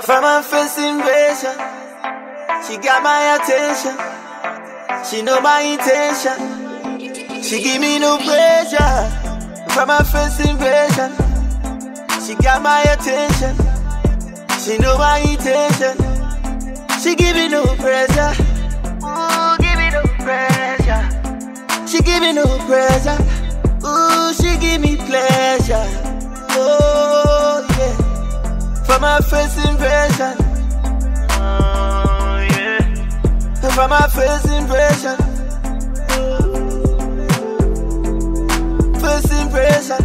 From her first invasion, she got my attention. She know my intention. She give me no pressure. From her first invasion, she got my attention. She know my intention. She give me no pressure. Ooh, give me no pressure. She give me no pressure. Ooh, she give me pleasure. Oh yeah. From my first invasion, oh yeah. From my first invasion, first impression,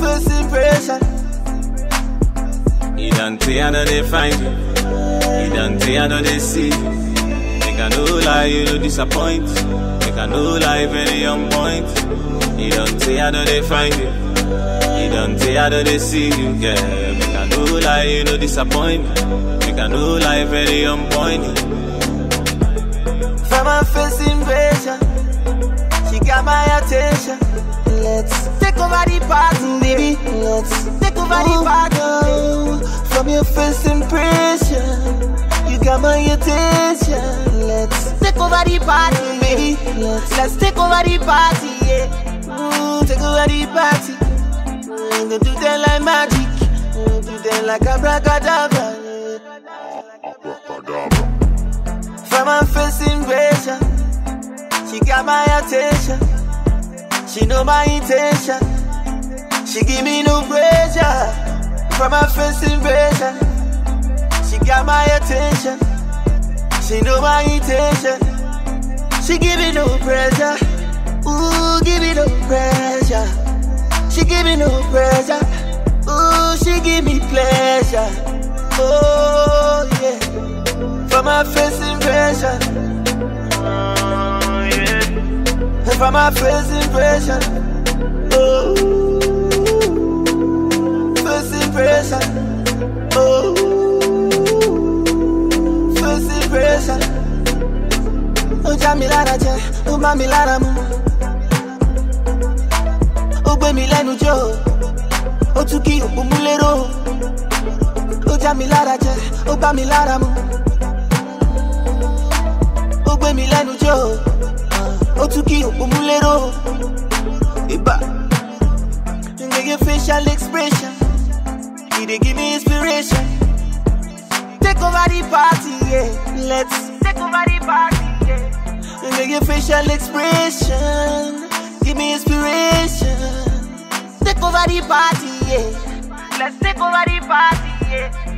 first impression. You don't see how they find you. You don't see how they see you. They can no lie, you disappoint. They can no lie, very on point. You don't see how they find you. You don't see how they see you, yeah. Make a no lie, you no disappoint. Make a no lie, very unpointy. From her first invasion, she got my attention. Let's take over the party, baby. Let's take over the party. From your first impression, you got my attention. Let's take over the party, baby. Let's take over the party, yeah. Take over the party. I'm gonna do them like magic. I'm gonna do them like abracadabra. From her first invasion, she got my attention. She know my intention. She give me no pressure. From her first invasion, she got my attention. She know my intention. She give me no pressure. Ooh, give me no pressure. She give me no pressure. Ooh, she give me pleasure. Oh yeah. From her first impression. Oh yeah. From her first impression. Oh, first impression. Oh, first impression. Oh, Jamila Raja, oh Mamila Ramu. Milano Joe, Otuki, Bumulero, Ojamilara, Obamilara, Obe Milano Joe, Otuki, Bumulero, Iba. You make your facial expression, it give me inspiration. Take over the party, yeah. Let's take over the party, yeah. You make your facial expression, give me inspiration. Take over the party, yeah. Let's take over the party, yeah.